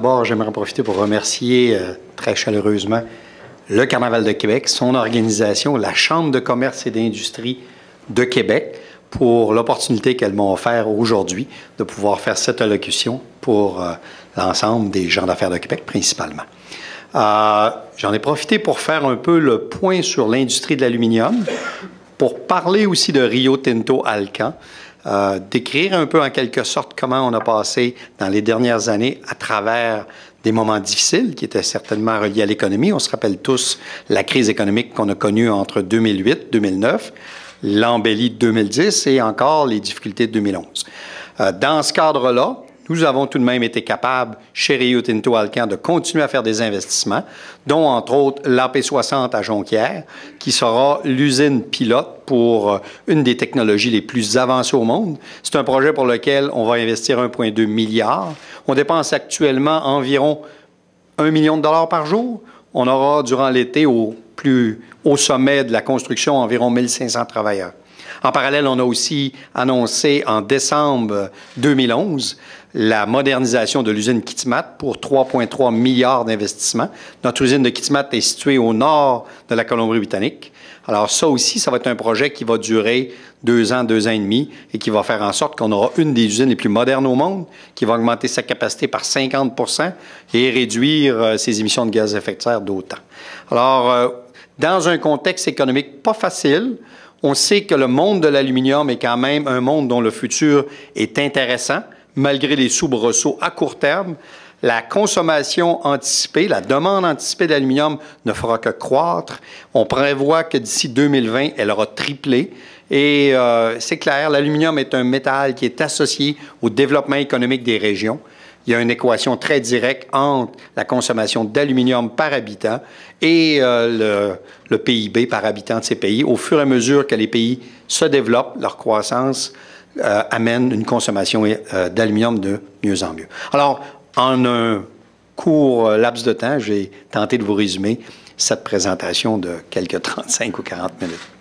D'abord, j'aimerais en profiter pour remercier très chaleureusement le Carnaval de Québec, son organisation, la Chambre de commerce et d'industrie de Québec, pour l'opportunité qu'elles m'ont offert aujourd'hui de pouvoir faire cette allocution pour l'ensemble des gens d'affaires de Québec principalement. J'en ai profité pour faire un peu le point sur l'industrie de l'aluminium, pour parler aussi de Rio Tinto Alcan, décrire un peu en quelque sorte comment on a passé dans les dernières années à travers des moments difficiles qui étaient certainement reliés à l'économie. On se rappelle tous la crise économique qu'on a connue entre 2008-2009, l'embellie de 2010 et encore les difficultés de 2011. Dans ce cadre-là, nous avons tout de même été capables, chez Rio Tinto Alcan, de continuer à faire des investissements, dont entre autres l'AP60 à Jonquière, qui sera l'usine pilote pour une des technologies les plus avancées au monde. C'est un projet pour lequel on va investir 1,2 milliard. On dépense actuellement environ 1 million de dollars par jour. On aura durant l'été au plus haut sommet de la construction environ 1500 travailleurs. En parallèle, on a aussi annoncé en décembre 2011 la modernisation de l'usine Kitimat pour 3,3 milliards d'investissements. Notre usine de Kitimat est située au nord de la Colombie-Britannique. Alors ça aussi, ça va être un projet qui va durer 2 ans et demi et qui va faire en sorte qu'on aura une des usines les plus modernes au monde, qui va augmenter sa capacité par 50% et réduire ses émissions de gaz à effet de serre d'autant. Alors, dans un contexte économique pas facile, on sait que le monde de l'aluminium est quand même un monde dont le futur est intéressant, malgré les soubresauts à court terme. La consommation anticipée, la demande anticipée d'aluminium ne fera que croître. On prévoit que d'ici 2020, elle aura triplé. Et c'est clair, l'aluminium est un métal qui est associé au développement économique des régions. Il y a une équation très directe entre la consommation d'aluminium par habitant et le PIB par habitant de ces pays. Au fur et à mesure que les pays se développent, leur croissance amène une consommation d'aluminium de mieux en mieux. Alors, en un court laps de temps, j'ai tenté de vous résumer cette présentation de quelques 35 ou 40 minutes.